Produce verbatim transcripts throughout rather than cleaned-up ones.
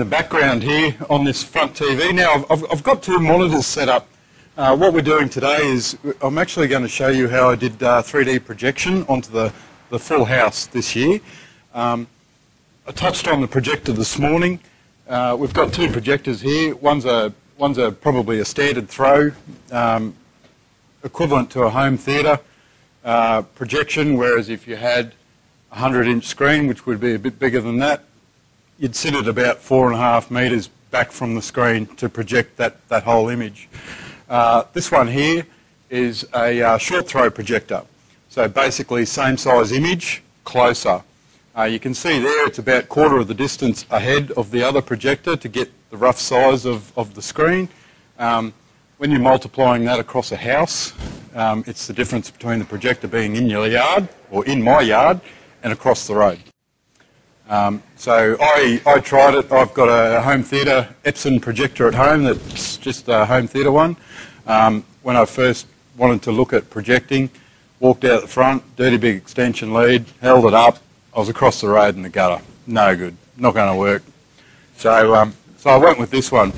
in the background here on this front T V. Now, I've, I've got two monitors set up. Uh, what we're doing today is I'm actually going to show you how I did uh, three D projection onto the, the full house this year. Um, I touched on the projector this morning. Uh, we've got two projectors here. One's a, one's a probably a standard throw, um, equivalent to a home theatre uh, projection, whereas if you had a hundred inch screen, which would be a bit bigger than that, you'd sit at about four and a half metres back from the screen to project that, that whole image. Uh, this one here is a uh, short throw projector, so basically same size image, closer. Uh, you can see there it's about a quarter of the distance ahead of the other projector to get the rough size of, of the screen. Um, when you're multiplying that across a house, um, it's the difference between the projector being in your yard, or in my yard, and across the road. Um, so I, I tried it. I've got a home theatre Epson projector at home that's just a home theatre one. Um, when I first wanted to look at projecting, walked out the front, dirty big extension lead, held it up, I was across the road in the gutter. No good, not going to work. So, um, so I went with this one.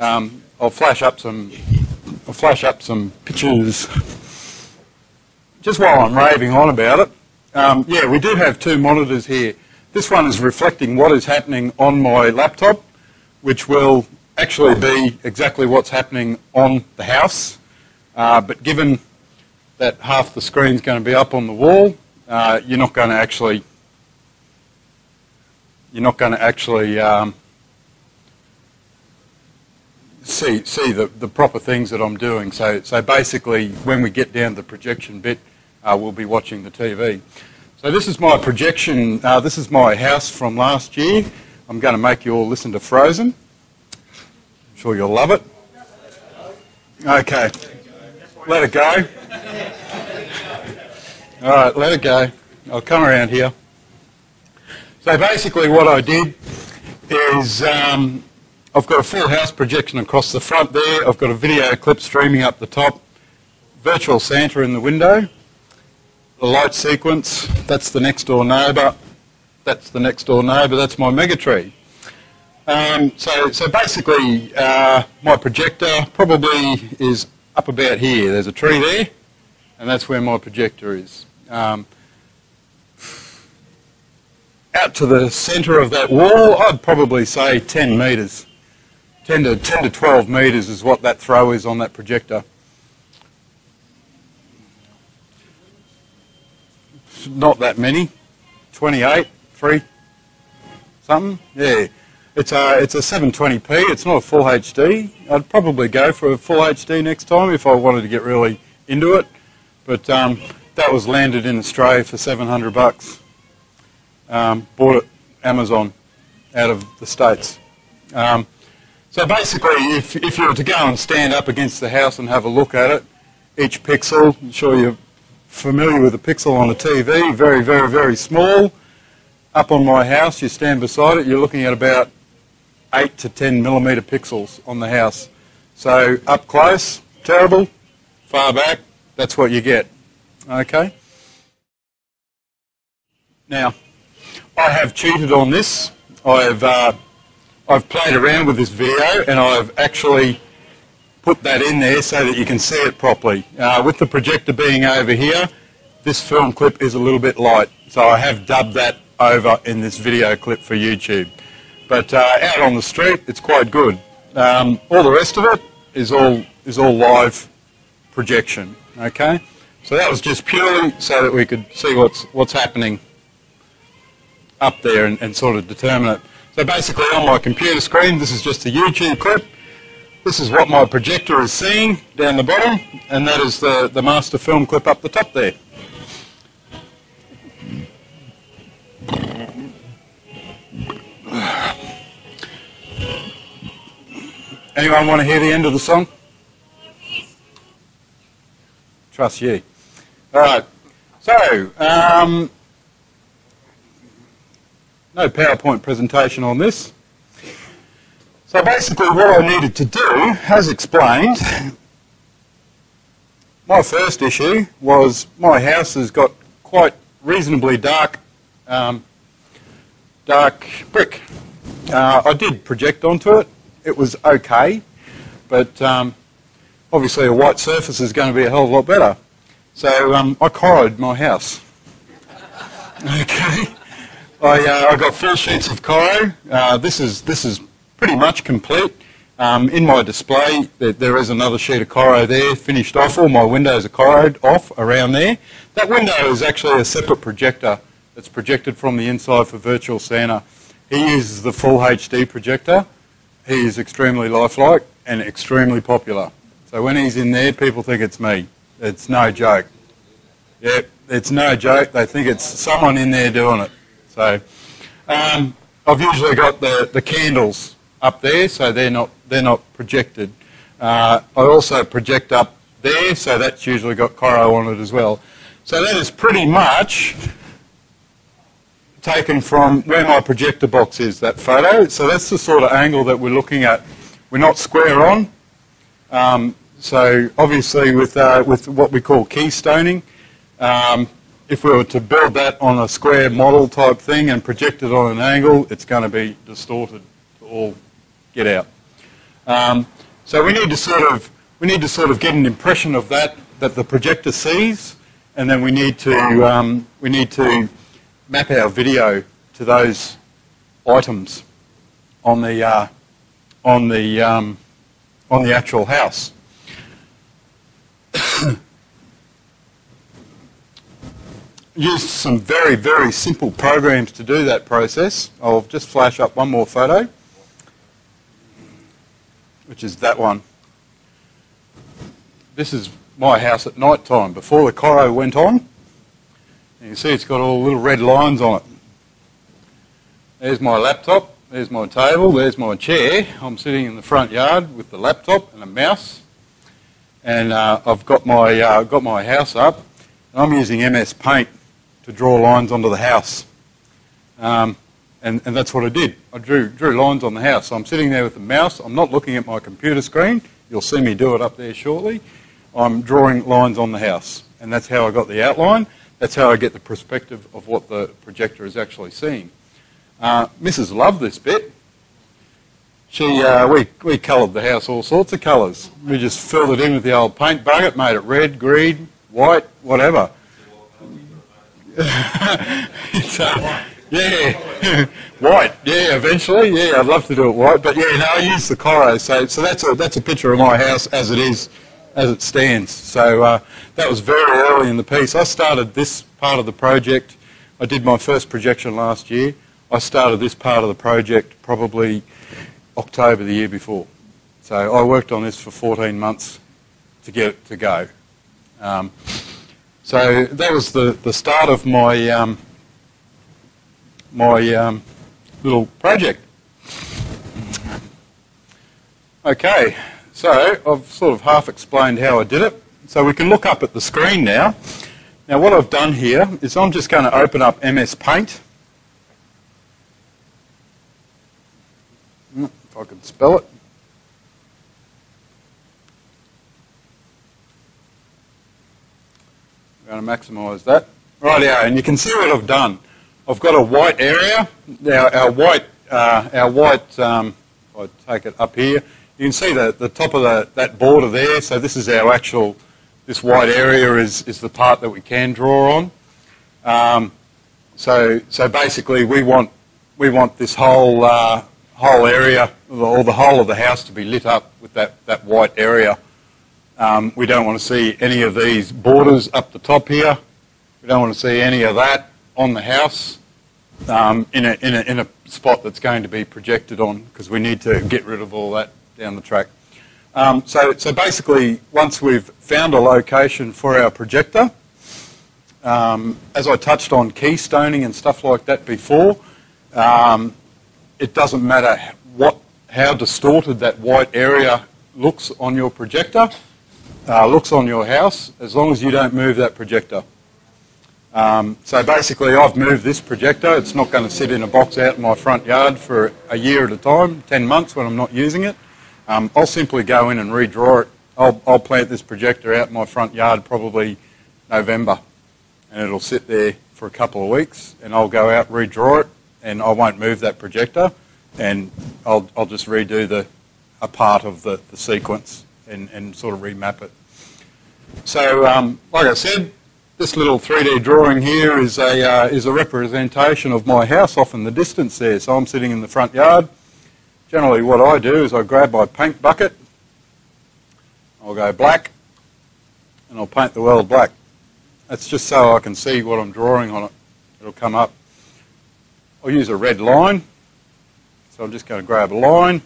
Um, I'll flash up some, I'll flash up some pictures. Just while I'm raving on about it, um, yeah, we do have two monitors here. This one is reflecting what is happening on my laptop, which will actually be exactly what's happening on the house. Uh, but given that half the screen's going to be up on the wall, uh, you're not going to actually, you're not going to actually um, see see the the proper things that I'm doing. So so basically, when we get down to the projection bit, uh, we'll be watching the T V. So this is my projection, uh, this is my house from last year. I'm going to make you all listen to Frozen. I'm sure you'll love it. Okay, let it go. All right, let it go. I'll come around here. So basically what I did is um, I've got a full house projection across the front there. I've got a video clip streaming up the top, virtual Santa in the window. The light sequence, that's the next door neighbour, that's the next door neighbour, that's my mega tree. Um, so, so basically uh, my projector probably is up about here. There's a tree there and that's where my projector is. Um, out to the centre of that wall, I'd probably say ten metres. ten to twelve metres is what that throw is on that projector. Not that many, twenty-eight, three, something, yeah. It's a, it's a seven twenty p, it's not a full H D. I'd probably go for a full H D next time if I wanted to get really into it, but um, that was landed in Australia for seven hundred bucks. Um, bought it Amazon out of the States. Um, so basically, if, if you were to go and stand up against the house and have a look at it, each pixel, I'm sure you've familiar with a pixel on a T V, very, very, very small. Up on my house, you stand beside it, you're looking at about eight to ten millimetre pixels on the house. So up close, terrible, far back, that's what you get. Okay? Now, I have cheated on this. I've, uh, I've played around with this video and I've actually put that in there so that you can see it properly. Uh, with the projector being over here, this film clip is a little bit light, so I have dubbed that over in this video clip for YouTube. But uh, out on the street, it's quite good. Um, all the rest of it is all is all live projection. Okay, so that was just purely so that we could see what's what's happening up there and, and sort of determine it. So basically, on my computer screen, this is just a YouTube clip. This is what my projector is seeing down the bottom, and that is the, the master film clip up the top there. Anyone want to hear the end of the song? Trust you. Alright, so, um, no PowerPoint presentation on this. So basically what I needed to do, as explained, my first issue was my house has got quite reasonably dark, um, dark brick. Uh, I did project onto it. It was okay, but um, obviously a white surface is going to be a hell of a lot better. So um, I coroed my house. Okay, I, uh, I got four sheets of coro. Uh, this is this is pretty much complete. Um, in my display, there, there is another sheet of coro there, finished off. All my windows are coroed off around there. That window is actually a separate projector that's projected from the inside for Virtual Santa. He uses the full H D projector. He is extremely lifelike and extremely popular. So when he's in there, people think it's me. It's no joke. Yep, it's no joke. They think it's someone in there doing it. So um, I've usually got the, the candles up there, so they're not they're not projected. Uh, I also project up there, so that's usually got coro on it as well. So that is pretty much taken from where my projector box is, that photo. So that's the sort of angle that we're looking at. We're not square on. Um, so obviously with, uh, with what we call keystoning, um, if we were to build that on a square model type thing and project it on an angle, it's going to be distorted to all get out. Um, so we need to sort of we need to sort of get an impression of that that the projector sees, and then we need to um, we need to map our video to those items on the uh, on the um, on the actual house. Used some very very simple programs to do that process. I'll just flash up one more photo, which is that one. This is my house at night time before the coro went on. You can see it's got all little red lines on it. There's my laptop, there's my table, there's my chair. I'm sitting in the front yard with the laptop and a mouse, and uh, I've got my, uh, got my house up, and I'm using M S Paint to draw lines onto the house. Um, and, and that's what I did. I drew, drew lines on the house. So I'm sitting there with the mouse. I'm not looking at my computer screen. You'll see me do it up there shortly. I'm drawing lines on the house, and that's how I got the outline. That's how I get the perspective of what the projector is actually seeing. Uh, Missus loved this bit. She, uh, we, we coloured the house all sorts of colours. We just filled it in with the old paint bucket, made it red, green, white, whatever. It's, uh, yeah, white, yeah, eventually. Yeah, I'd love to do it white, but yeah, no, I use the coro. So, so that's, a, that's a picture of my house as it is. As it stands. So uh, that was very early in the piece. I started this part of the project. I did my first projection last year. I started this part of the project probably October the year before. So I worked on this for fourteen months to get it to go. Um, so that was the, the start of my, um, my um, little project. Okay. So I've sort of half explained how I did it. So we can look up at the screen now. Now what I've done here is I'm just going to open up M S Paint. If I can spell it. I'm going to maximise that. Right, yeah, and you can see what I've done. I've got a white area. Now our white, uh, our white um, if I take it up here, you can see the, the top of the, that border there, so this is our actual, this white area is, is the part that we can draw on. Um, so, so basically we want, we want this whole, uh, whole area, or the whole of the house to be lit up with that, that white area. Um, we don't want to see any of these borders up the top here. We don't want to see any of that on the house. Um, in, a, in, a, in a spot that's going to be projected on, because we need to get rid of all that down the track. Um, so, so basically, once we've found a location for our projector, um, as I touched on keystoning and stuff like that before, um, it doesn't matter what, how distorted that white area looks on your projector, uh, looks on your house, as long as you don't move that projector. Um, so basically I've moved this projector. It's not going to sit in a box out in my front yard for a year at a time, ten months when I'm not using it. Um, I'll simply go in and redraw it. I'll, I'll plant this projector out in my front yard probably November, and it'll sit there for a couple of weeks, and I'll go out, redraw it, and I won't move that projector, and I'll, I'll just redo the, a part of the, the sequence and, and sort of remap it. So um, like I said, this little three D drawing here is a, uh, is a representation of my house off in the distance there. So I'm sitting in the front yard. Generally what I do is I grab my paint bucket, I'll go black, and I'll paint the world black. That's just so I can see what I'm drawing on it. It'll come up. I'll use a red line. So I'm just going to grab a line.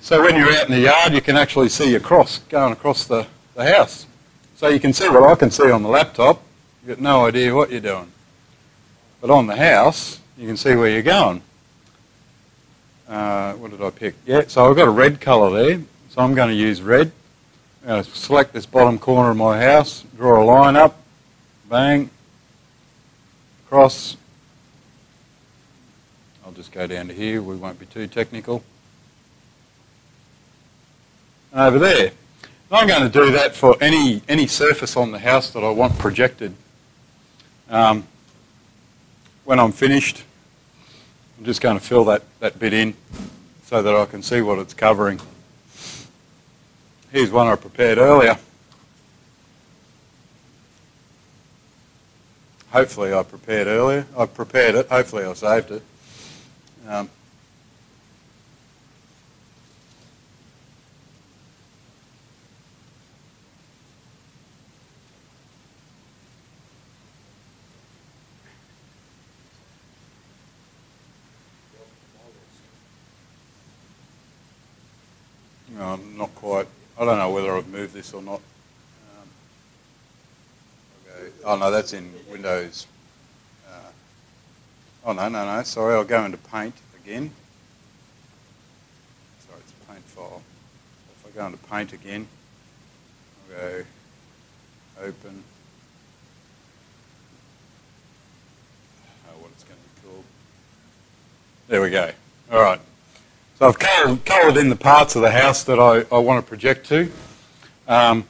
So when you're out in the yard, you can actually see across, going across the, the house. So you can see what I can see on the laptop. You've got no idea what you're doing. But on the house, you can see where you're going. Uh, what did I pick? Yeah, so I've got a red colour there. So I'm going to use red. I'm going to select this bottom corner of my house, draw a line up, bang, across. I'll just go down to here. We won't be too technical. And over there. I'm going to do that for any, any surface on the house that I want projected. Um, when I'm finished, I'm just going to fill that, that bit in so that I can see what it's covering. Here's one I prepared earlier. Hopefully I prepared earlier. I prepared it. Hopefully I saved it. Um, I'm not quite, I don't know whether I've moved this or not. Um, okay. Oh no, that's in Windows. Uh, oh no, no, no, sorry, I'll go into Paint again. Sorry, it's a Paint file. If I go into Paint again, I'll go Open. I don't know what it's going to be called. There we go, alright. So I've coloured in the parts of the house that I, I want to project to. Um,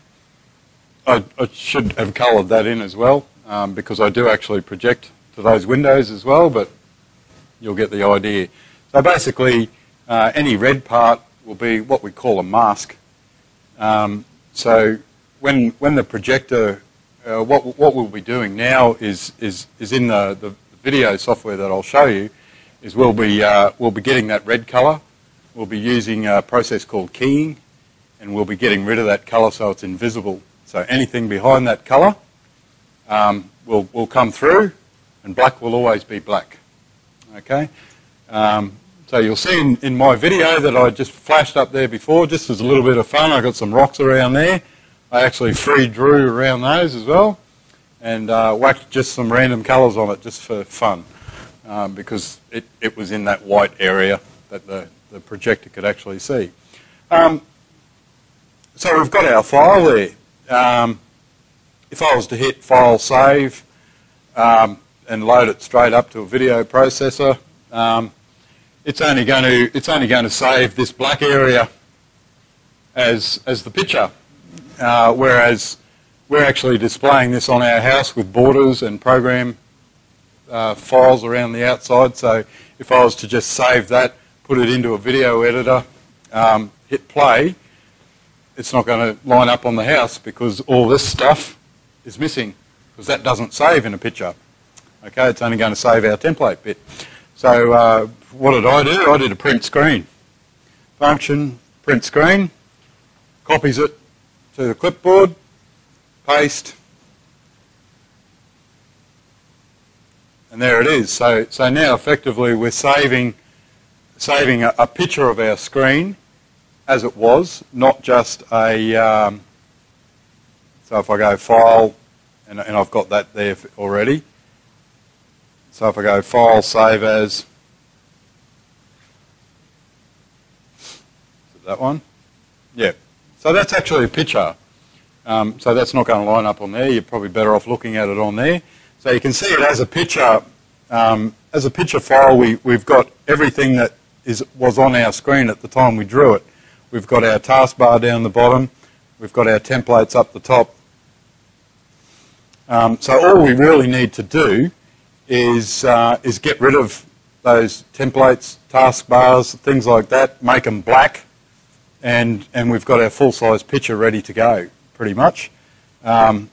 I, I should have coloured that in as well, um, because I do actually project to those windows as well, but you'll get the idea. So basically, uh, any red part will be what we call a mask. Um, so when, when the projector, uh, what, what we'll be doing now is, is, is in the, the video software that I'll show you, is we'll be, uh, we'll be getting that red colour. We'll be using a process called keying, and we'll be getting rid of that colour so it's invisible. So anything behind that colour um, will will come through, and black will always be black. Okay. Um, so you'll see in, in my video that I just flashed up there before, just as a little bit of fun. I got some rocks around there. I actually free drew around those as well, and uh, whacked just some random colours on it just for fun, um, because it it was in that white area that the the projector could actually see. Um, so we've got our file there. Um, if I was to hit File Save um, and load it straight up to a video processor, um, it's only going to it's only going to save this black area as as the picture. Uh, whereas we're actually displaying this on our house with borders and program uh, files around the outside. So if I was to just save that, put it into a video editor, um, hit play, it's not going to line up on the house because all this stuff is missing, because that doesn't save in a picture. Okay, it's only going to save our template bit. So uh, what did I do? I did a print screen. Function, print screen, copies it to the clipboard, paste, and there it is. So, so now effectively we're saving saving a, a picture of our screen as it was, not just a, um, so if I go File, and, and I've got that there already, so if I go File, Save As, is it that one? Yeah, so that's actually a picture, um, so that's not going to line up on there, you're probably better off looking at it on there, so you can see it as a picture, um, as a picture file we, we've got everything that is was on our screen at the time we drew it. We've got our taskbar down the bottom, we've got our templates up the top. Um, so all we really need to do is, uh, is get rid of those templates, taskbars, things like that, make them black, and, and we've got our full-size picture ready to go, pretty much. Um,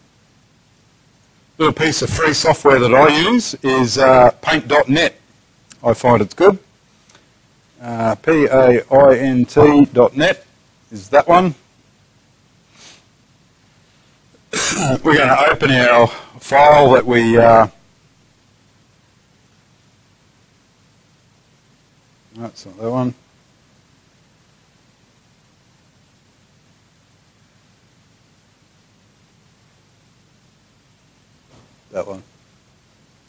little piece of free software that I use is uh, paint dot net. I find it's good. Uh, P A I N T dot net is that one. We're going to open our file that we uh, that's not that one. That one.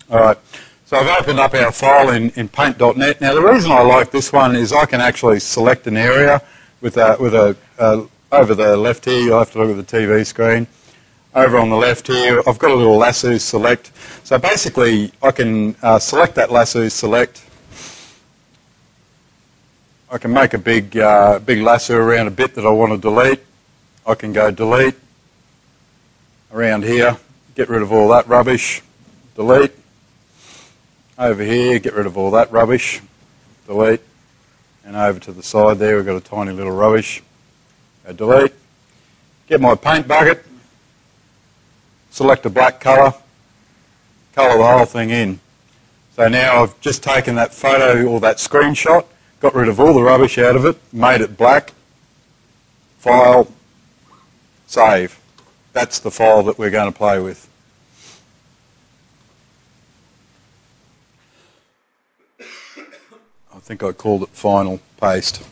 All right. So I've opened up our file in, in paint dot net. Now the reason I like this one is I can actually select an area with a, with a uh, over the left here. You'll have to look at the T V screen. Over on the left here, I've got a little lasso select. So basically, I can uh, select that lasso select. I can make a big, uh, big lasso around a bit that I want to delete. I can go delete around here, get rid of all that rubbish, delete. Over here, get rid of all that rubbish, delete. And over to the side there, we've got a tiny little rubbish. Go delete. Get my paint bucket. Select a black colour, colour the whole thing in. So now I've just taken that photo or that screenshot, got rid of all the rubbish out of it, made it black, file, save. That's the file that we're going to play with. I think I called it final paste.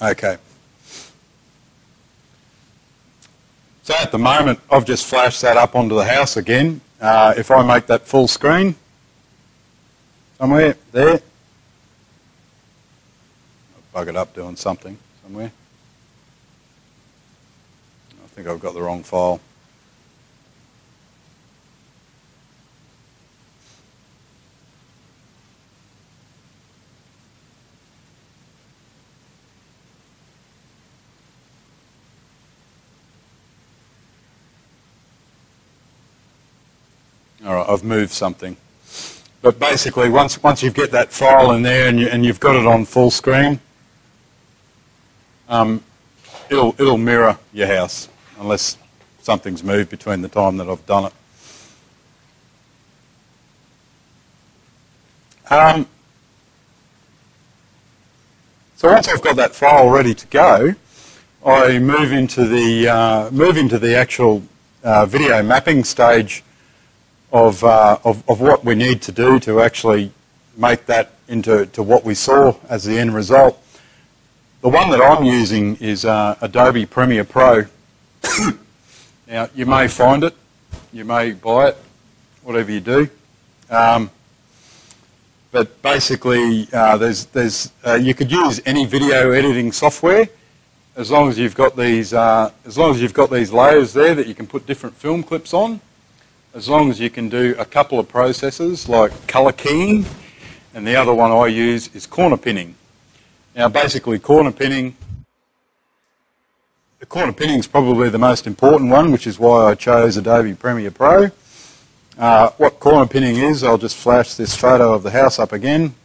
Okay. So at the moment, I've just flashed that up onto the house again. Uh, if I make that full screen, somewhere, there. I'll bug it up doing something somewhere. I think I've got the wrong file. All right, I've moved something. But basically, once, once you get that file in there and, you, and you've got it on full screen, um, it'll, it'll mirror your house, unless something's moved between the time that I've done it. Um, so once I've got that file ready to go, I move into the, uh, move into the actual uh, video mapping stage Of, uh, of, of what we need to do to actually make that into to what we saw as the end result. The one that I'm using is uh, Adobe Premiere Pro. Now, you may find it, you may buy it, whatever you do. Um, but basically, uh, there's, there's, uh, you could use any video editing software as long as you've got these, uh, as long as you've got these layers there that you can put different film clips on. As long as you can do a couple of processes like colour keying, and the other one I use is corner pinning. Now basically corner pinning, the corner pinning is probably the most important one, which is why I chose Adobe Premiere Pro. Uh, what corner pinning is, I'll just flash this photo of the house up again.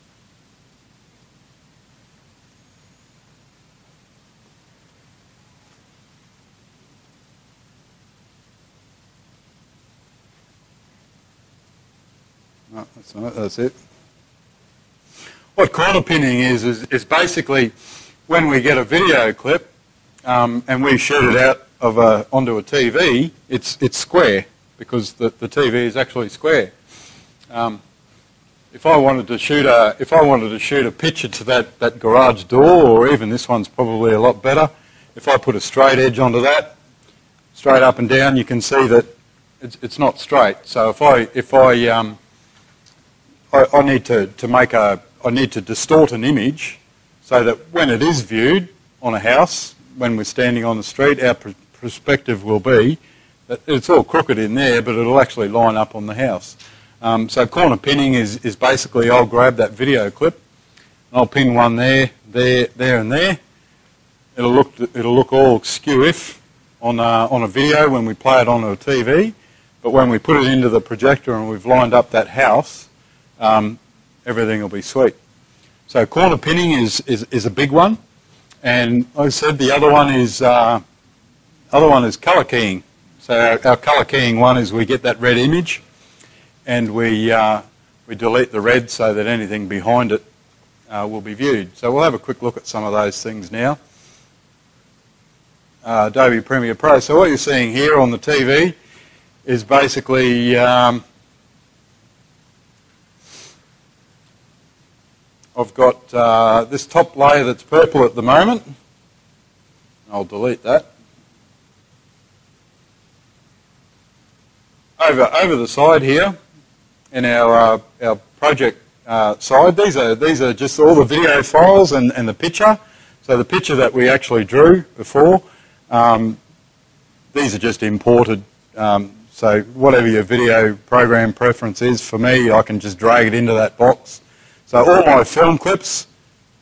So that's it. What corner pinning is, is, is basically when we get a video clip um, and we shoot it out of a, onto a T V, it's, it's square because the, the T V is actually square. Um, if I wanted to shoot a, if I wanted to shoot a picture to that, that garage door, or even this one's probably a lot better, if I put a straight edge onto that, straight up and down, you can see that it's, it's not straight. So if I, if I um, I, I need to, to make a, I need to distort an image so that when it is viewed on a house, when we're standing on the street, our pr perspective will be that it's all crooked in there, but it'll actually line up on the house. Um, so corner pinning is, is basically I'll grab that video clip, and I'll pin one there, there, there and there. It'll look, it'll look all skew-if on a, on a video when we play it on a T V, but when we put it into the projector and we've lined up that house, Um, everything will be sweet. So corner pinning is, is, is a big one. And like I said, the other one is uh, other one is colour keying. So our, our colour keying one is we get that red image and we, uh, we delete the red so that anything behind it uh, will be viewed. So we'll have a quick look at some of those things now. Uh, Adobe Premiere Pro. So what you're seeing here on the T V is basically um, I've got uh, this top layer that's purple at the moment. I'll delete that. Over over the side here, in our uh, our project uh, side, these are these are just all the video files and and the picture. So the picture that we actually drew before, um, these are just imported. Um, so whatever your video program preference is, for me, I can just drag it into that box. So all my film clips,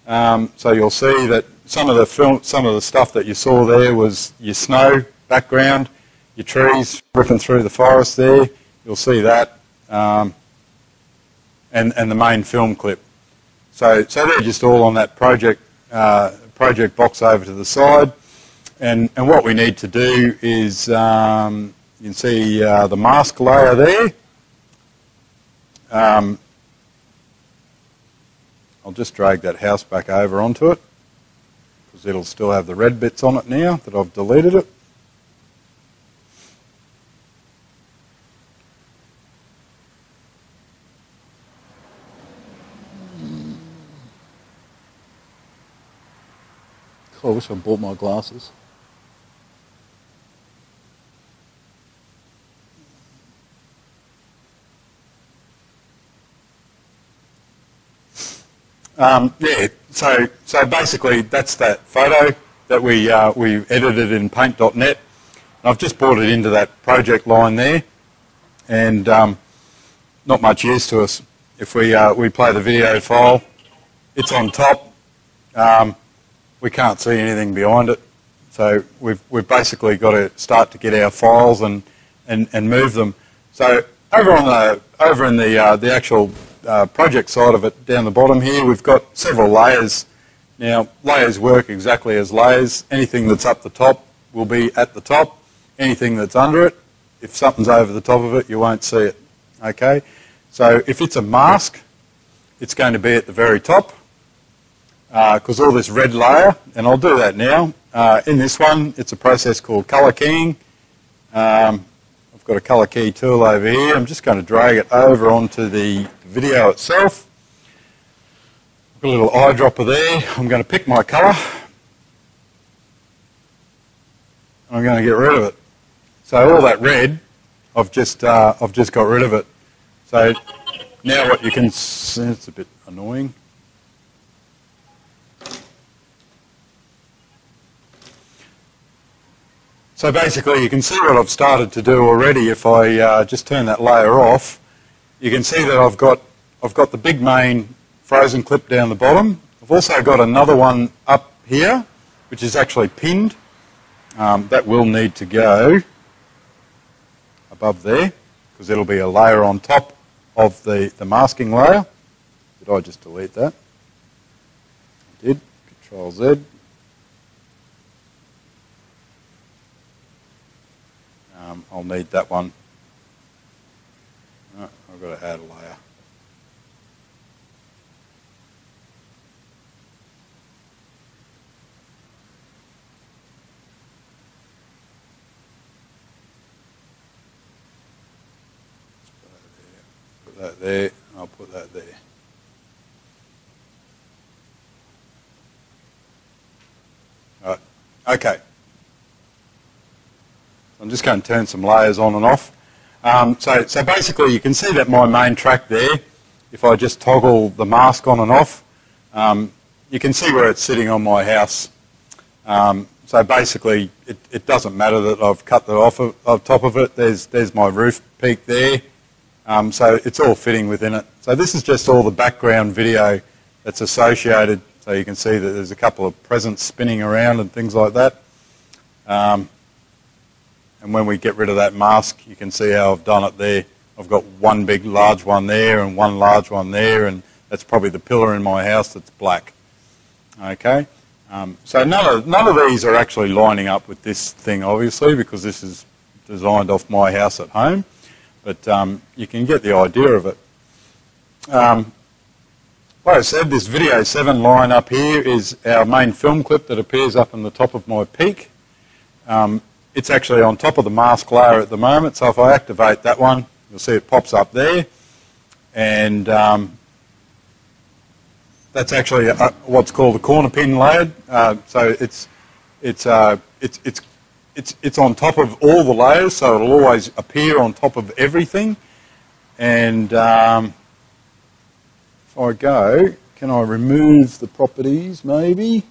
um, so you'll see that some of the film, some of the stuff that you saw there was your snow background, your trees ripping through the forest there, you'll see that, um, and, and the main film clip. So, so they're just all on that project, uh, project box over to the side, and, and what we need to do is, um, you can see uh, the mask layer there. Um, I'll just drag that house back over onto it because it'll still have the red bits on it now that I've deleted it. God, I wish I bought my glasses. Um, yeah, so so basically that's that photo that we uh, we edited in paint dot net. I've just brought it into that project line there, and um, not much use to us. If we uh, we play the video file, it's on top. Um, we can't see anything behind it, so we've we've basically got to start to get our files and and and move them. So over on the over in the uh, the actual Uh, project side of it, down the bottom here, we've got several layers. Now, layers work exactly as layers. Anything that's up the top will be at the top. Anything that's under it, if something's over the top of it, you won't see it. Okay? So if it's a mask, it's going to be at the very top, because uh, all this red layer, and I'll do that now. Uh, in this one, it's a process called colour keying. Um, I've got a colour key tool over here. I'm just going to drag it over onto the video itself. Got a little eyedropper there. I'm going to pick my colour. I'm going to get rid of it. So all that red, I've just uh, I've just got rid of it. So now what you can see, it's a bit annoying. So basically, you can see what I've started to do already. If I uh, just turn that layer off, you can see that I've got, I've got the big main Frozen clip down the bottom. I've also got another one up here, which is actually pinned. Um, that will need to go above there, because it'll be a layer on top of the, the masking layer. Did I just delete that? I did. Control Z. Um, I'll need that one. I've got to add a layer. Put that there. I'll put that there. All right. Okay. I'm just going to turn some layers on and off. Um, so, so basically you can see that my main track there, if I just toggle the mask on and off, um, you can see where it's sitting on my house. Um, so basically it, it doesn't matter that I've cut that off of, of top of it. There's, there's my roof peak there. Um, so it's all fitting within it. So this is just all the background video that's associated. So you can see that there's a couple of presents spinning around and things like that. Um, And when we get rid of that mask, you can see how I've done it there. I've got one big large one there and one large one there and That's probably the pillar in my house that's black. Okay, um, so none of, none of these are actually lining up with this thing, obviously, because this is designed off my house at home. But um, you can get the idea of it. Um, like I said, this video seven line up here is our main film clip that appears up on the top of my peak. Um, it's actually on top of the mask layer at the moment, so if I activate that one, you'll see it pops up there. And um, that's actually a, what's called a corner pin layered. Uh, so it's, it's, uh, it's, it's It's, it's on top of all the layers, so it'll always appear on top of everything. And um, if I go, can I remove the properties maybe?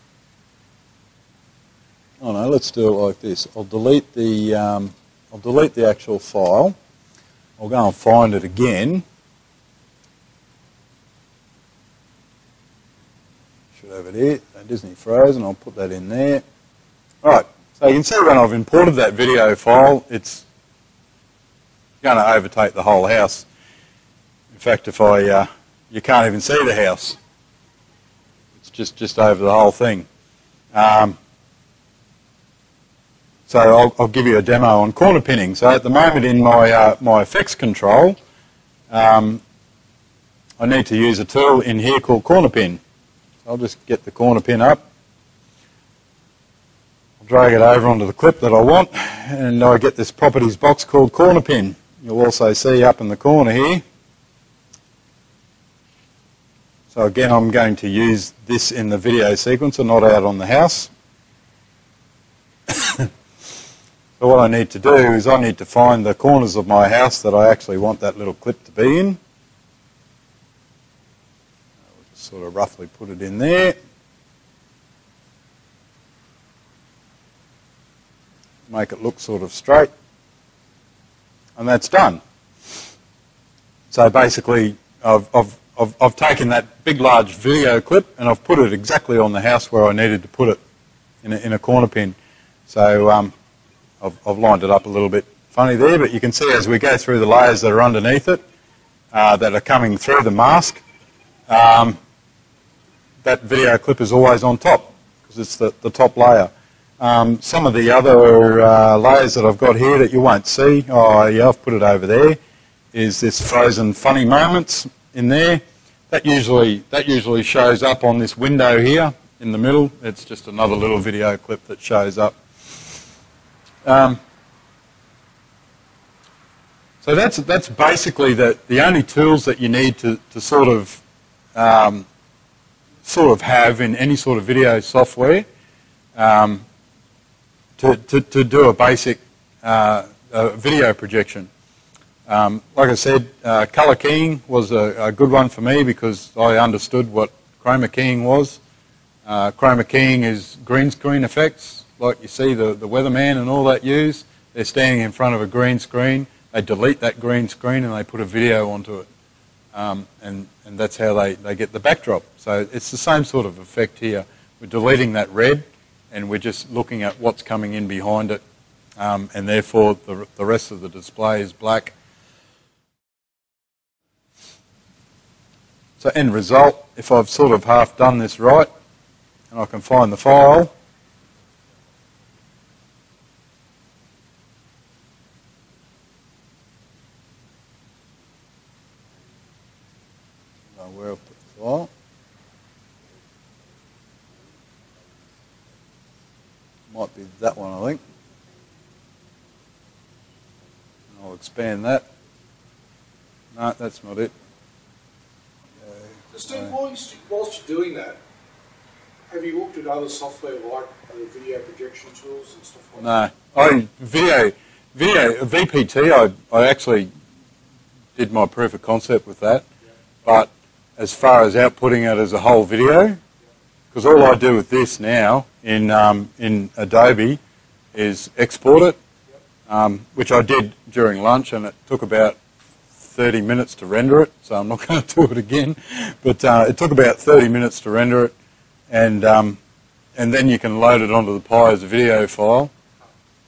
Oh no, let's do it like this. I'll delete the, um, I'll delete the actual file. I'll go and find it again. Should have it here, Disney Frozen, I'll put that in there. All right. So you can see when I've imported that video file, it's going to overtake the whole house. In fact, if I, uh, you can't even see the house. It's just, just over the whole thing. Um, so I'll, I'll give you a demo on corner pinning. So at the moment in my, uh, my effects control, um, I need to use a tool in here called corner pin. So I'll just get the corner pin up. Drag it over onto the clip that I want, and I get this properties box called corner pin. You'll also see up in the corner here. So again, I'm going to use this in the video sequencer, not out on the house. So what I need to do is I need to find the corners of my house that I actually want that little clip to be in. I'll just sort of roughly put it in there. Make it look sort of straight, and that's done. So basically I've, I've, I've, I've taken that big large video clip and I've put it exactly on the house where I needed to put it in a, in a corner pin. So um, I've, I've lined it up a little bit funny there, but you can see as we go through the layers that are underneath it, uh, that are coming through the mask, um, that video clip is always on top because it's the, the top layer. Um, some of the other uh, layers that I've got here that you won't see, oh yeah, I've put it over there, is this Frozen funny moments in there. That usually, that usually shows up on this window here in the middle. It's just another little video clip that shows up. Um, so that's, that's basically the, the only tools that you need to, to sort of, um, sort of have in any sort of video software. Um, To, to, to do a basic uh, uh, video projection. Um, like I said, uh, colour keying was a, a good one for me because I understood what chroma keying was. Uh, chroma keying is green screen effects, like you see the, the weatherman and all that use. They're standing in front of a green screen, they delete that green screen and they put a video onto it. Um, and, and that's how they, they get the backdrop. So it's the same sort of effect here. We're deleting that red, and we're just looking at what's coming in behind it, um, and therefore the, the rest of the display is black. So end result, if I've sort of half done this right, and I can find the file, I don't know where I've put the file. Might be that one, I think. I'll expand that. No, that's not it. Okay. Steve, whilst you're doing that, have you looked at other software like uh, video projection tools and stuff like that? No. I, video, video, V P T, I, I actually did my proof of concept with that. Yeah. But as far as outputting it as a whole video, because all I do with this now in, um, in Adobe is export it, um, which I did during lunch, and it took about thirty minutes to render it, so I'm not going to do it again. But uh, it took about thirty minutes to render it, and, um, and then you can load it onto the Pi as a video file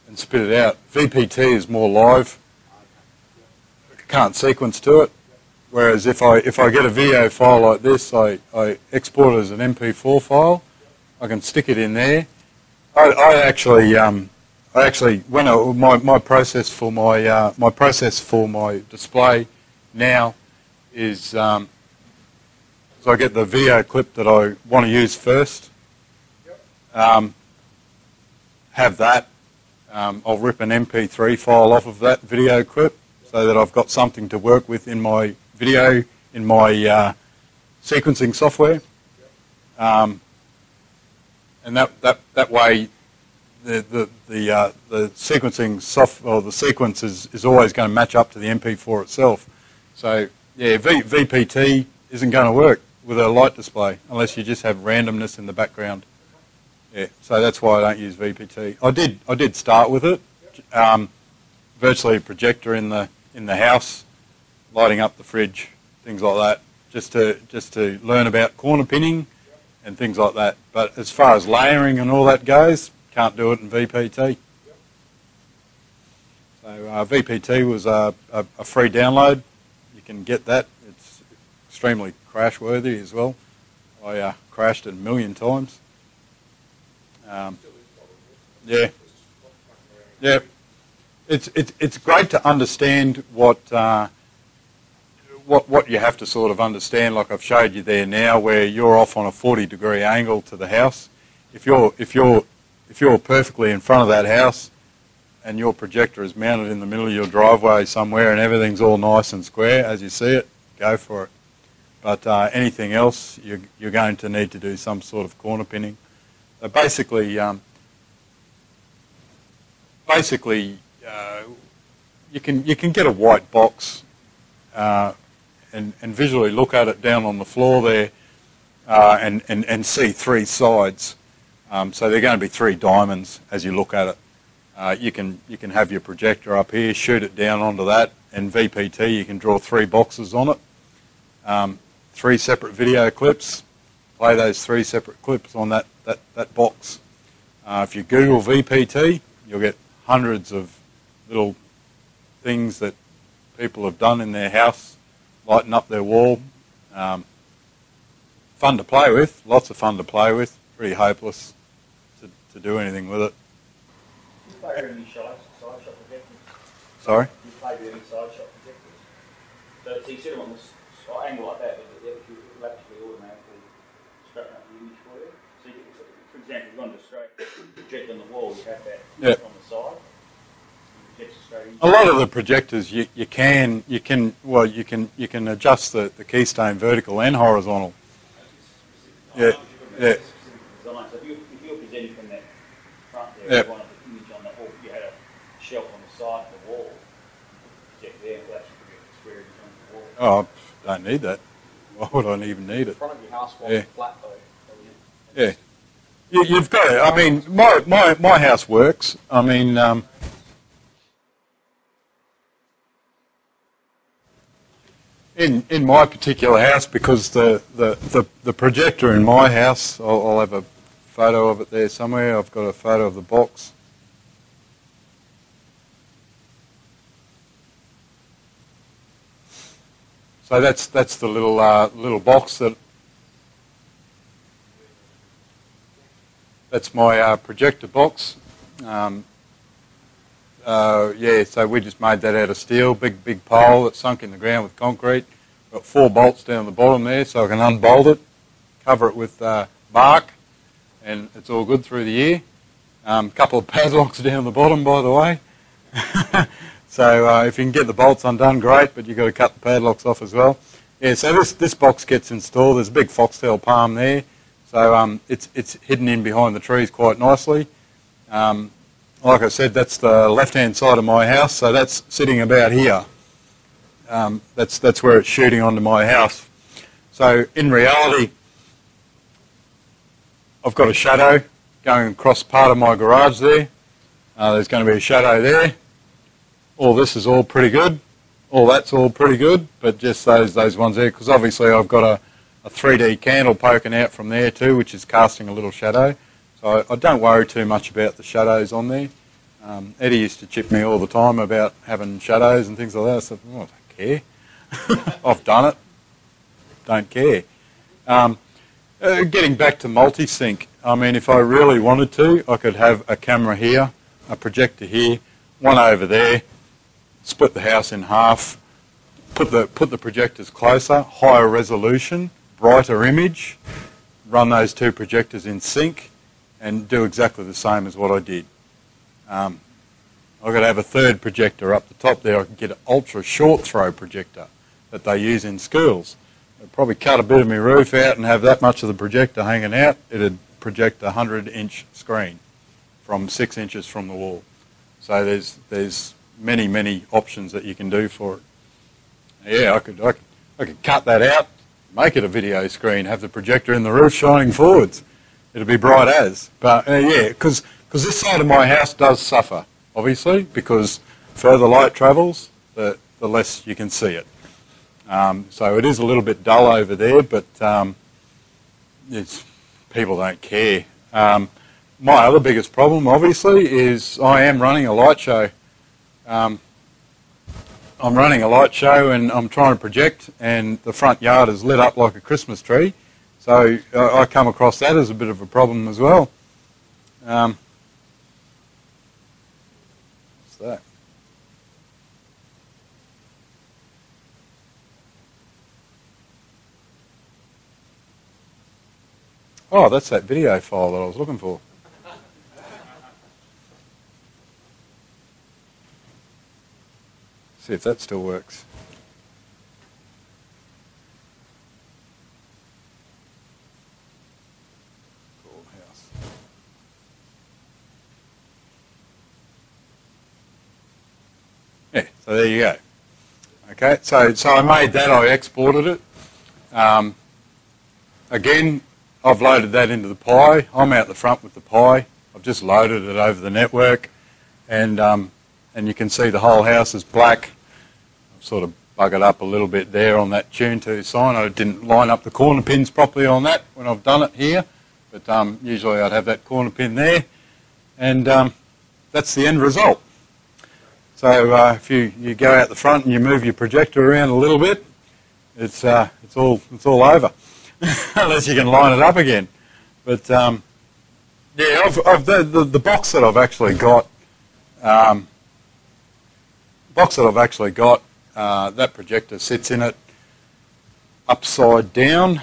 and spit it out. V P T is more live. Can't sequence to it. Whereas if I, if I get a V O file like this, I, I export it as an M P four file, I can stick it in there. I, I actually, um, I actually, when I, my, my process for my, uh, my process for my display now is, um, so I get the V O clip that I want to use first, um, have that, um, I'll rip an M P three file off of that video clip so that I've got something to work with in my video, in my uh, sequencing software, um, and that that that way, the the the uh, the sequencing soft or the sequence is, is always going to match up to the M P four itself. So yeah, v, VPT isn't going to work with a light display unless you just have randomness in the background. Yeah, so that's why I don't use V P T. I did I did start with it, um, virtually a projector in the in the house, lighting up the fridge, things like that, just to just to learn about corner pinning and things like that. But as far as layering and all that goes, can't do it in V P T. So uh, V P T was a, a, a free download. You can get that. It's extremely crash worthy as well. I uh, crashed it a million times. Um, yeah, yeah. It's it's it's great to understand what. Uh, What, what you have to sort of understand, like I've showed you there now, where you're off on a forty degree angle to the house. If you're, if you're, if you're perfectly in front of that house and your projector is mounted in the middle of your driveway somewhere and everything's all nice and square as you see it, go for it. But uh, anything else, you're, you're going to need to do some sort of corner pinning. So basically, um, basically uh, you, can, you can get a white box uh, And, and visually look at it down on the floor there uh, and, and, and see three sides. Um, so they're going to be three diamonds as you look at it. Uh, you, can, you can have your projector up here, shoot it down onto that, and V P T you can draw three boxes on it. Um, three separate video clips, play those three separate clips on that, that, that box. Uh, if you Google V P T, you'll get hundreds of little things that people have done in their house, lighten up their wall. Um, fun to play with, lots of fun to play with, pretty hopeless to, to do anything with it. Do you play with any side shot projectors? Sorry? Do you play with any side shot projectors? So, so you sit them on this angle like that, but the actual will actually automatically straighten up the image for you. So you can, for example, if you wanted to straight project on the wall, you have that yep. on the side. A lot of the projectors you, you can you can well you can you can adjust the, the keystone vertical and horizontal. Yeah, yeah. So if you were presenting from that front there, you wanted the image on the wall, you had a shelf on the side of the wall, project there, well actually project the square on the wall. Oh, I don't need that. Why would I even need it? In front of your house wall is flat though. Yeah. You you've got it. I mean my my, my house works. I mean um In, in my particular house, because the, the, the, the projector in my house, I'll, I'll have a photo of it there somewhere. I've got a photo of the box. So that's that's the little uh, little box that that's my uh, projector box. Um, Uh, yeah, so we just made that out of steel, big, big pole that's sunk in the ground with concrete. Got four bolts down the bottom there, so I can unbolt it, cover it with uh, bark, and it's all good through the year. A um, couple of padlocks down the bottom, by the way. So uh, if you can get the bolts undone, great, but you've got to cut the padlocks off as well. Yeah, so this, this box gets installed. There's a big foxtail palm there, so um, it's, it's hidden in behind the trees quite nicely. Um, Like I said, that's the left-hand side of my house, so that's sitting about here. Um, that's, that's where it's shooting onto my house. So in reality, I've got a shadow going across part of my garage there. Uh, there's going to be a shadow there. All this is all pretty good. All that's all pretty good, but just those, those ones there, because obviously I've got a, a three D candle poking out from there too, which is casting a little shadow. So I don't worry too much about the shadows on there. Um, Eddie used to chip me all the time about having shadows and things like that. I said, well, I don't care. I've done it. Don't care. Um, uh, getting back to multi-sync, I mean, if I really wanted to, I could have a camera here, a projector here, one over there, split the house in half, put the, put the projectors closer, higher resolution, brighter image, run those two projectors in sync, and do exactly the same as what I did. Um, I've got to have a third projector up the top there. I can get an ultra short throw projector that they use in schools. I'd probably cut a bit of my roof out and have that much of the projector hanging out. It'd project a hundred inch screen from six inches from the wall. So there's, there's many, many options that you can do for it. Yeah, I could, I could, I could cut that out, make it a video screen, have the projector in the roof shining forwards. It'd be bright as. But uh, yeah, because because this side of my house does suffer, obviously, because further light travels, the, the less you can see it. Um, so it is a little bit dull over there, but um, it's, people don't care. Um, my other biggest problem, obviously, is I am running a light show. Um, I'm running a light show and I'm trying to project, and the front yard is lit up like a Christmas tree. So uh, I come across that as a bit of a problem as well. Um, what's that? Oh, that's that video file that I was looking for. See if that still works. Yeah, so there you go. Okay, so, so I made that, I exported it. Um, again, I've loaded that into the Pi. I'm out the front with the Pi. I've just loaded it over the network, and, um, and you can see the whole house is black. I've sort of buggered up a little bit there on that Tune two sign. I didn't line up the corner pins properly on that when I've done it here, but um, usually I'd have that corner pin there, and um, that's the end result. So uh, if you, you go out the front and you move your projector around a little bit, it's, uh, it's, all, it's all over, unless you can line it up again. But um, yeah, I've, I've, the, the, the box that I've actually got, um, box that I've actually got, uh, that projector sits in it upside down,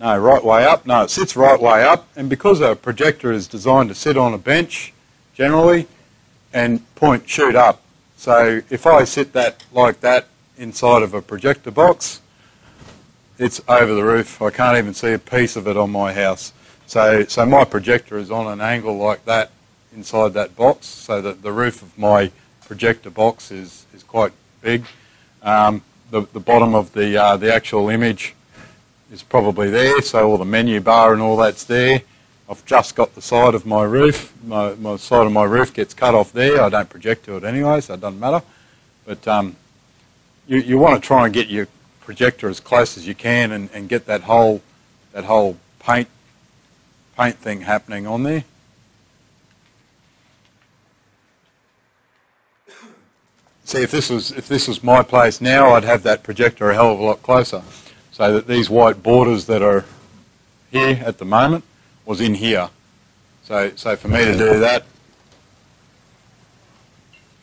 no, right way up, no, it sits right way up, and because our projector is designed to sit on a bench, generally, and point shoot up. So if I sit that like that inside of a projector box, it's over the roof. I can't even see a piece of it on my house. So, so my projector is on an angle like that inside that box, so that the roof of my projector box is, is quite big. Um, the, the bottom of the, uh, the actual image is probably there, so all the menu bar and all that's there. I've just got the side of my roof. My, my side of my roof gets cut off there. I don't project to it anyway, so it doesn't matter. But um, you, you want to try and get your projector as close as you can, and, and get that whole that whole paint paint thing happening on there. See, if this was if this was my place now, I'd have that projector a hell of a lot closer, so that these white borders that are here at the moment was in here. So, so for me to do that,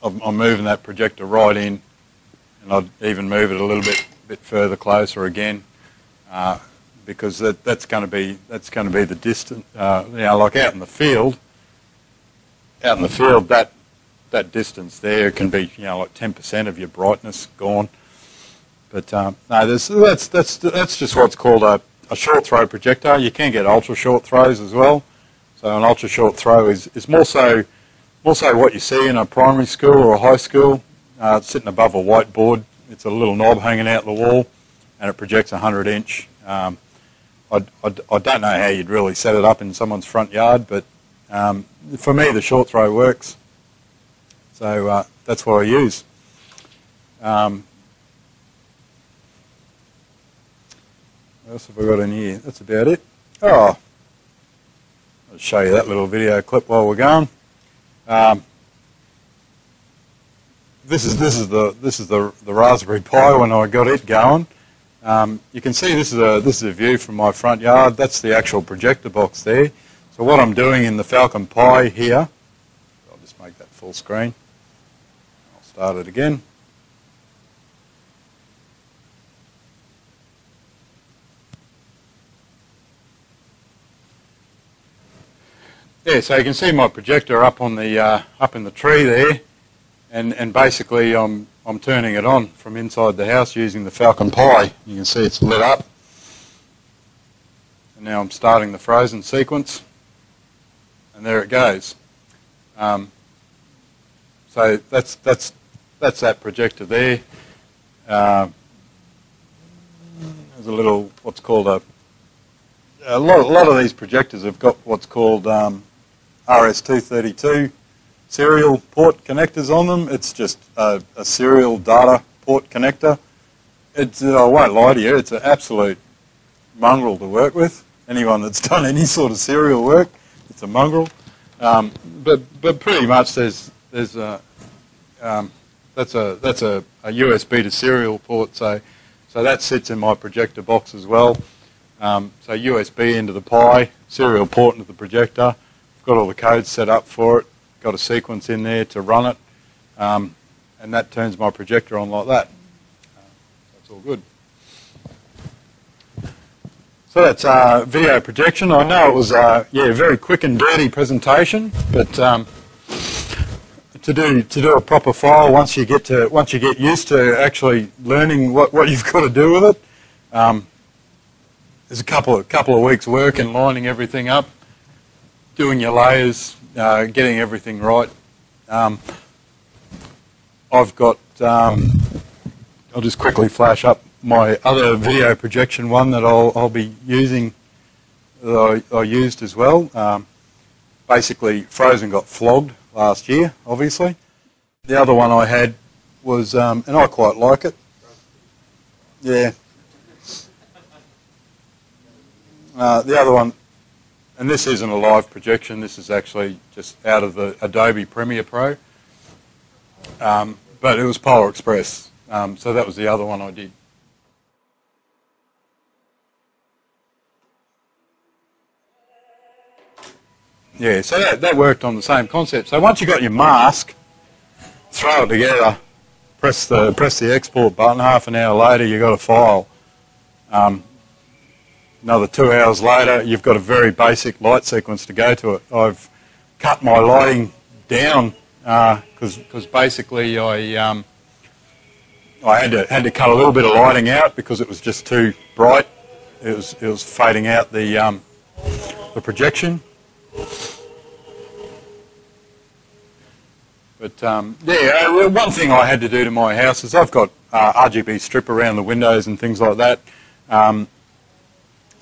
I'm, I'm moving that projector right in, and I'd even move it a little bit, bit further closer again, uh, because that, that's going to be that's going to be the distance. Uh, you know, like out in the field, out in the field, that that distance there can be, you know, like ten percent of your brightness gone. But um, no, there's, that's that's that's just what's called a A short throw projector. You can get ultra short throws as well. So an ultra short throw is, is more so more so what you see in a primary school or a high school. Uh, it's sitting above a whiteboard. It's a little knob hanging out the wall, and it projects a hundred inch. Um, I, I, I don't know how you'd really set it up in someone's front yard, but um, for me the short throw works. So uh, that's what I use. Um, What else have I got in here? That's about it. Oh, I'll show you that little video clip while we're going. Um, this is this is the this is the the Raspberry Pi when I got it going. Um, you can see this is a this is a view from my front yard. That's the actual projector box there. So what I'm doing in the Falcon Pi here, I'll just make that full screen. I'll start it again. Yeah, so you can see my projector up on the uh, up in the tree there, and and basically I'm I'm turning it on from inside the house using the Falcon Pi. You can see it's lit up, and now I'm starting the Frozen sequence, and there it goes. Um, so that's that's that's that projector there. Uh, there's a little what's called a a lot a lot of these projectors have got what's called um, R S two thirty-two serial port connectors on them. It's just a, a serial data port connector. It's, I won't lie to you, it's an absolute mongrel to work with. Anyone that's done any sort of serial work, it's a mongrel. Um, but but pretty much there's there's a um, that's a that's a, a U S B to serial port. So so that sits in my projector box as well. Um, so U S B into the Pi, serial port into the projector. I've got all the codes set up for it. Got a sequence in there to run it, um, and that turns my projector on like that. Uh, that's all good. So that's uh, video projection. I know it was uh, yeah, a very quick and dirty presentation, but um, to do to do a proper file once you get to once you get used to actually learning what what you've got to do with it. Um, There's a couple of couple of weeks' work in lining everything up, doing your layers, uh, getting everything right. Um, I've got. Um, I'll just quickly flash up my other video projection one that I'll I'll be using. That I, I used as well. Um, basically, Frozen got flogged last year. Obviously, the other one I had was, um, and I quite like it. Yeah. Uh, the other one, and this isn't a live projection, this is actually just out of the Adobe Premiere Pro, um, but it was Polar Express, um, so that was the other one I did. Yeah, so that, that worked on the same concept. So once you've got your mask, throw it together, press the, press the export button, half an hour later you've got a file. Um, Another two hours later, you've got a very basic light sequence to go to it. I've cut my lighting down because uh, because basically I um, I had to had to cut a little bit of lighting out because it was just too bright. It was it was fading out the um, the projection. But um, yeah, one thing I had to do to my house is I've got uh, R G B strip around the windows and things like that. Um,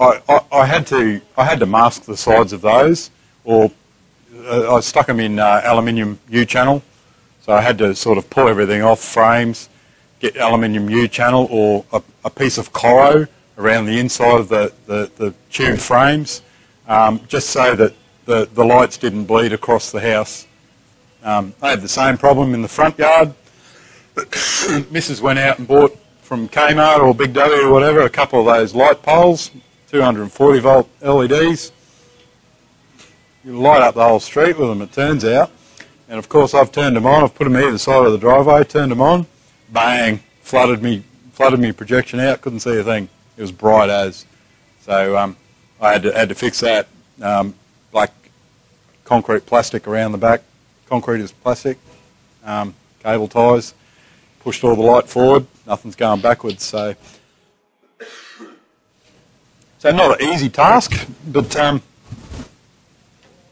I, I had to I had to mask the sides of those, or uh, I stuck them in uh, aluminium U-channel, so I had to sort of pull everything off frames, get aluminium U-channel or a, a piece of coro around the inside of the, the, the tube frames, um, just so that the, the lights didn't bleed across the house. Um, I had the same problem in the front yard. Missus went out and bought from Kmart or Big W or whatever a couple of those light poles. two hundred forty volt L E Ds. You light up the whole street with them, it turns out. And of course I've turned them on, I've put them either side of the driveway, turned them on, bang, flooded me, flooded me projection out, couldn't see a thing. It was bright as. So um, I had to, had to fix that, um, like concrete plastic around the back. Concrete is plastic, um, cable ties, pushed all the light forward, nothing's going backwards. So. So not an easy task, but um,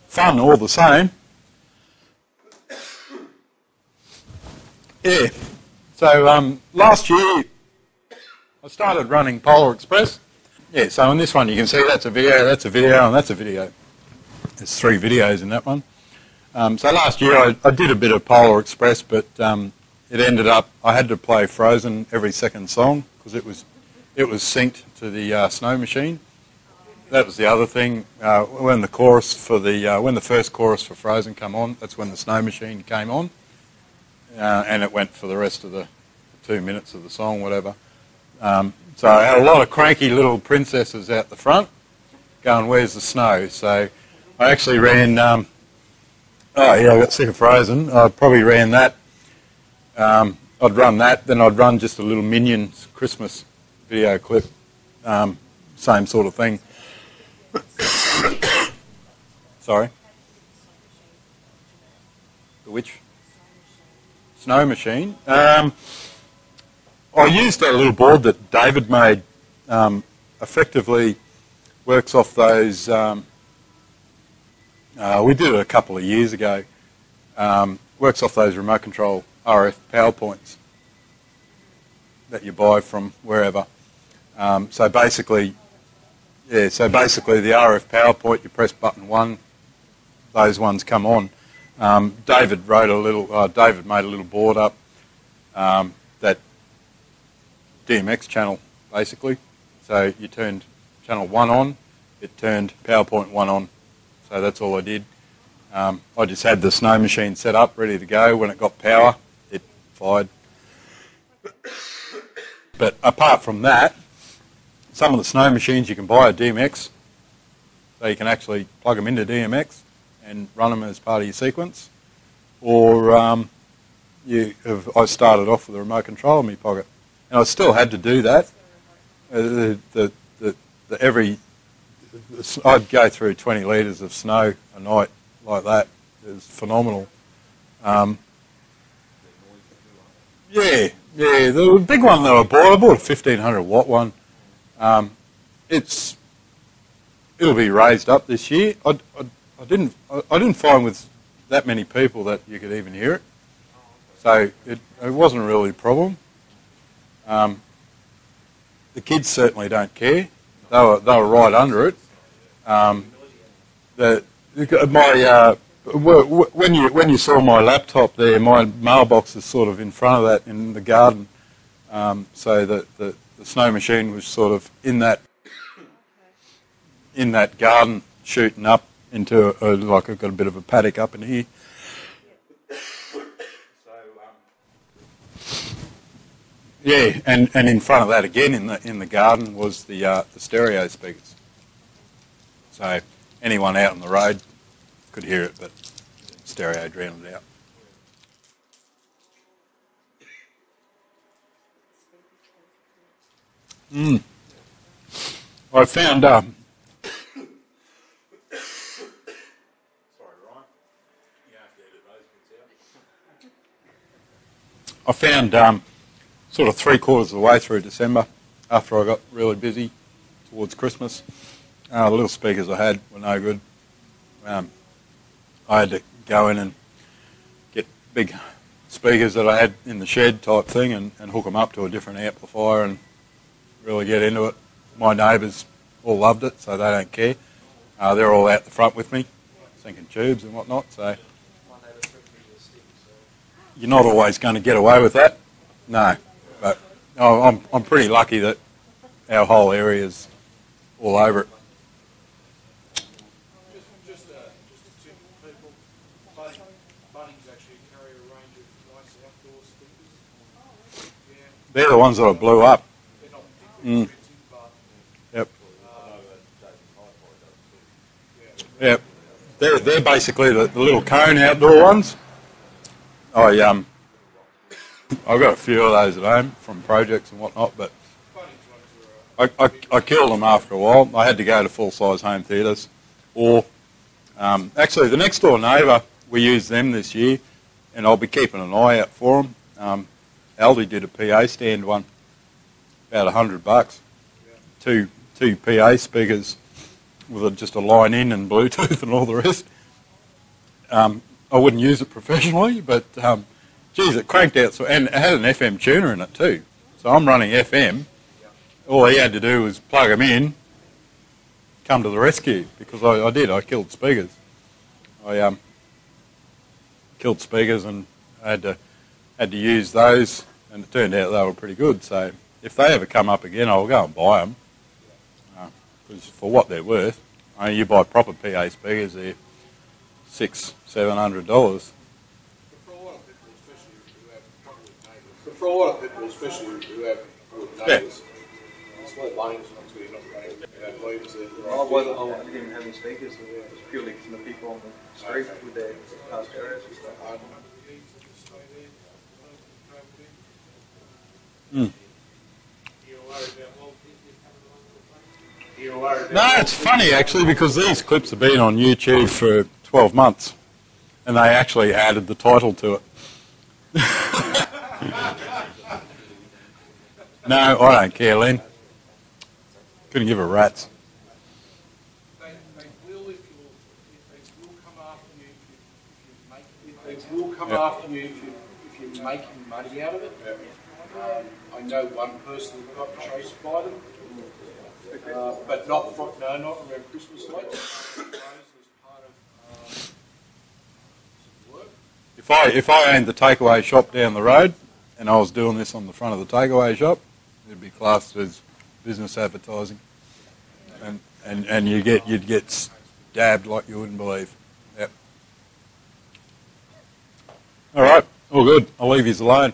fun all the same. Yeah, so um, last year I started running Polar Express. Yeah, so in this one you can see that's a video, that's a video, and that's a video. There's three videos in that one. Um, so last year I, I did a bit of Polar Express, but um, it ended up, I had to play Frozen every second song, because it was It was synced to the uh, snow machine. That was the other thing. Uh, when the chorus for the uh, when the first chorus for Frozen come on, that's when the snow machine came on. uh, and it went for the rest of the two minutes of the song, whatever. Um, so I had a lot of cranky little princesses out the front going, where's the snow? So I actually ran, um, oh yeah, I got sick of Frozen. I probably ran that. Um, I'd run that, then I'd run just a little Minions Christmas video clip, um, same sort of thing. Sorry. The which? Snow machine. Um, I used that little board that David made, um, effectively works off those, um, uh, we did it a couple of years ago, um, works off those remote control R F power points that you buy from wherever. Um, so basically, yeah, so basically the R F power point, you press button one, those ones come on. Um, David wrote a little, uh, David made a little board up, um, that D M X channel basically. So you turned channel one on, it turned PowerPoint one on. So that's all I did. Um, I just had the snow machine set up, ready to go. When it got power, it fired. But apart from that, some of the snow machines you can buy are D M X. So you can actually plug them into D M X and run them as part of your sequence. Or um, you have, I started off with a remote control in my pocket. And I still had to do that. Uh, the, the, the, the every, the, I'd go through twenty litres of snow a night like that. It was phenomenal. Um, yeah, yeah. The big one that I bought, I bought a fifteen hundred watt one. Um, it's, it'll be raised up this year. I, I, I didn't, I, I didn't find with that many people that you could even hear it. So it, it wasn't really a problem. Um, the kids certainly don't care. They were, they were right under it. Um, the, my, uh, when, you, when you saw my laptop there, my mailbox is sort of in front of that in the garden. Um, so the, the, the snow machine was sort of in that, in that garden, shooting up into, a, a, like I've got a bit of a paddock up in here. Yeah, and, and in front of that again in the in the garden was the uh, the stereo speakers. So anyone out on the road could hear it, but stereo drowned it out. Mm. I found um. Sorry, Ryan. You have to edit those bits out. I found um. sort of three quarters of the way through December, after I got really busy towards Christmas, uh, the little speakers I had were no good. Um, I had to go in and get big speakers that I had in the shed type thing and, and hook them up to a different amplifier and really get into it. My neighbours all loved it, so they don't care. Uh, they're all out the front with me, sinking tubes and whatnot, so you're not always going to get away with that. No. But oh, I'm, I'm pretty lucky that our whole area is all over it. Just, just, uh, just to people, Bunnings actually carry a range of nice outdoor speakers. Yeah. They're the ones that I blew up. They're not particularly mm. expensive, but yep. Uh, yep. They're, they're basically the, the little cone outdoor ones. I, um... I've got a few of those at home from projects and whatnot, but I, I, I killed them after a while. I had to go to full-size home theatres, or um, actually the next door neighbour, we used them this year, and I'll be keeping an eye out for them. Um, Aldi did a P A stand one, about a hundred bucks, two two P A speakers with a, just a line in and Bluetooth and all the rest. Um, I wouldn't use it professionally, but. Um, Geez, it cranked out, so, and it had an F M tuner in it too. So I'm running F M. All he had to do was plug them in, come to the rescue, because I, I did. I killed speakers. I um, killed speakers and I had to, had to use those, and it turned out they were pretty good. So if they ever come up again, I'll go and buy them, because uh, for what they're worth, I mean, you buy proper P A speakers, they're six, seven hundred dollars. for a lot of people, especially who have good neighbours. It's not lanes, so you're not going to leaders there. I wasn't even having speakers, it was purely from the people on the street with their past areas and stuff. Mm. No, it's funny actually because these clips have been on YouTube for twelve months and they actually added the title to it. No, I don't care, Len. Couldn't give a rat's. They, they will if you they will come after you if you make they will come yep. after you if you if you're making money out of it. Yep. Um, I know one person who got chased by them. Uh, but not from, no, not around Christmas late. If I if I owned the takeaway shop down the road and I was doing this on the front of the takeaway shop, it'd be classed as business advertising, and and and you get you'd get stabbed like you wouldn't believe. Yep. All right, all good. I'll leave you alone.